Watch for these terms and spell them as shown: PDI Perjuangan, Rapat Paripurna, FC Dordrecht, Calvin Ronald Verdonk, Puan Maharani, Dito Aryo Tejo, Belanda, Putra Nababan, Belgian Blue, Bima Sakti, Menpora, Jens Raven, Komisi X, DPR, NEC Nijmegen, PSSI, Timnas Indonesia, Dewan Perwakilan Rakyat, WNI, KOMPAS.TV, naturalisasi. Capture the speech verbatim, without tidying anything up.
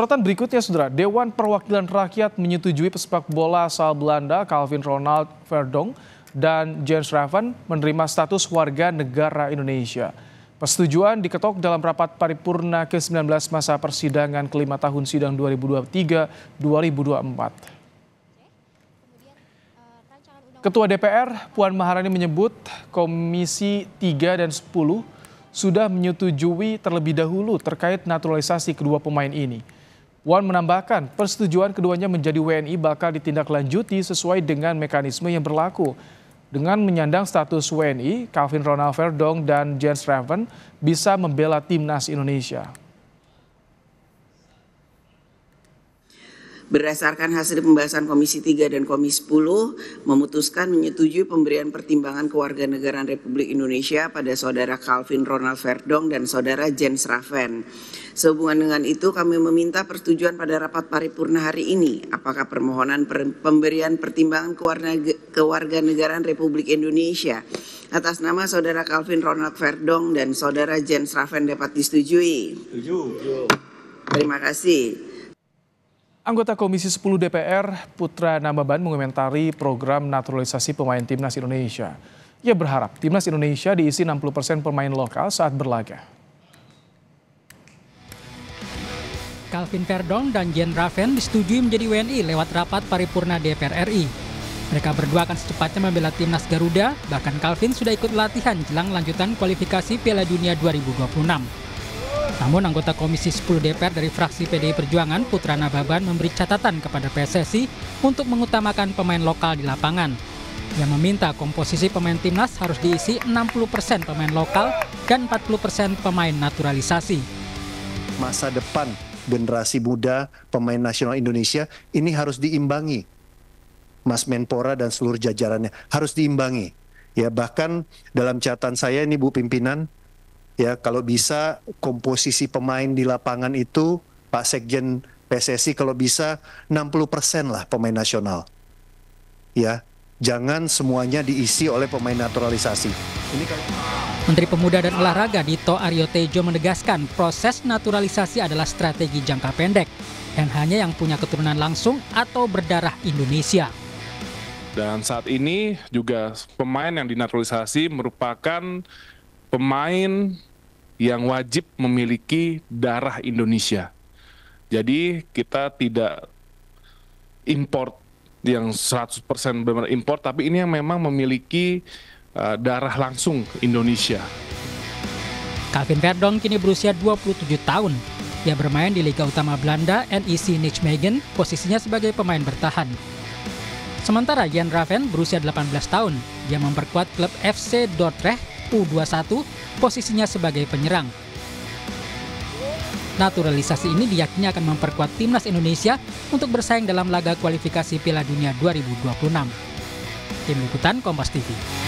Sorotan berikutnya, saudara, Dewan Perwakilan Rakyat menyetujui pesepak bola asal Belanda Calvin Ronald Verdonk dan Jens Raven menerima status warga negara Indonesia. Persetujuan diketok dalam rapat paripurna ke sembilan belas masa persidangan kelima tahun sidang dua ribu dua puluh tiga dua ribu dua puluh empat. Ketua D P R, Puan Maharani menyebut Komisi tiga dan sepuluh sudah menyetujui terlebih dahulu terkait naturalisasi kedua pemain ini. Puan menambahkan persetujuan keduanya menjadi W N I bakal ditindaklanjuti sesuai dengan mekanisme yang berlaku. Dengan menyandang status W N I, Calvin Ronald Verdonk dan Jens Raven bisa membela Timnas Indonesia. Berdasarkan hasil pembahasan Komisi tiga dan Komisi sepuluh, memutuskan menyetujui pemberian pertimbangan kewarganegaraan Republik Indonesia pada saudara Calvin Ronald Verdonk dan saudara Jens Raven. Sehubungan dengan itu, kami meminta persetujuan pada rapat paripurna hari ini. Apakah permohonan pemberian pertimbangan kewarganegaraan Republik Indonesia atas nama saudara Calvin Ronald Verdonk dan saudara Jens Raven dapat disetujui? Setuju. Terima kasih. Anggota Komisi sepuluh D P R, Putra Nababan, mengomentari program naturalisasi pemain Timnas Indonesia. Ia berharap Timnas Indonesia diisi enam puluh persen pemain lokal saat berlaga. Calvin Verdonk dan Jens Raven disetujui menjadi W N I lewat rapat paripurna D P R R I. Mereka berdua akan secepatnya membela Timnas Garuda, bahkan Calvin sudah ikut latihan jelang lanjutan kualifikasi Piala Dunia dua ribu dua puluh enam. Namun anggota Komisi sepuluh D P R dari fraksi P D I Perjuangan Putra Nababan memberi catatan kepada P S S I untuk mengutamakan pemain lokal di lapangan. Dia meminta komposisi pemain Timnas harus diisi enam puluh persen pemain lokal dan empat puluh persen pemain naturalisasi. Masa depan generasi muda pemain nasional Indonesia ini harus diimbangi. Mas Menpora dan seluruh jajarannya harus diimbangi. Ya, bahkan dalam catatan saya ini Bu Pimpinan, ya, kalau bisa komposisi pemain di lapangan itu Pak Sekjen P S S I kalau bisa enam puluh persen lah pemain nasional. Ya, jangan semuanya diisi oleh pemain naturalisasi. Ini kalau... Menteri Pemuda dan Olahraga Dito Aryo Tejo menegaskan proses naturalisasi adalah strategi jangka pendek dan hanya yang punya keturunan langsung atau berdarah Indonesia. Dan saat ini juga pemain yang dinaturalisasi merupakan pemain yang wajib memiliki darah Indonesia. Jadi kita tidak import yang seratus persen benar-benar import, tapi ini yang memang memiliki uh, darah langsung Indonesia. Calvin Verdonk kini berusia dua puluh tujuh tahun. Dia bermain di Liga Utama Belanda N E C Nijmegen, posisinya sebagai pemain bertahan. Sementara Jens Raven berusia delapan belas tahun. Dia memperkuat klub F C Dordrecht U dua puluh satu, posisinya sebagai penyerang. Naturalisasi ini diyakini akan memperkuat Timnas Indonesia untuk bersaing dalam laga kualifikasi Piala Dunia dua ribu dua puluh enam. Tim Liputan Kompas T V.